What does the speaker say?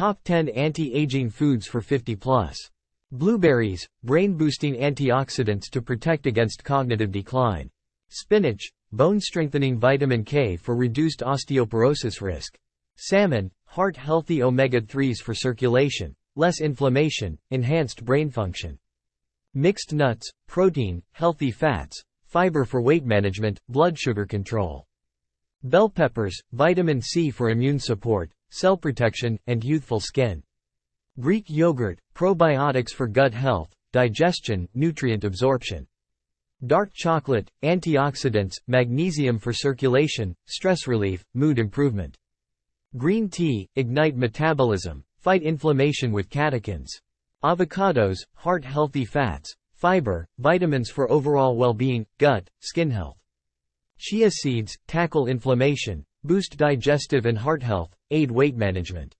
Top 10 Anti-Aging Foods for 50+. Blueberries, brain-boosting antioxidants to protect against cognitive decline. Spinach, bone-strengthening vitamin K for reduced osteoporosis risk. Salmon, heart-healthy omega-3s for circulation, less inflammation, enhanced brain function. Mixed nuts, protein, healthy fats, fiber for weight management, blood sugar control. Bell peppers, vitamin C for immune support, cell protection, and youthful skin. Greek yogurt, probiotics for gut health, digestion, nutrient absorption. Dark chocolate, antioxidants, magnesium for circulation, stress relief, mood improvement. Green tea, ignite metabolism, fight inflammation with catechins. Avocados, heart-healthy fats, fiber, vitamins for overall well-being, gut, skin health. Chia seeds, tackle inflammation, boost digestive and heart health, aid weight management.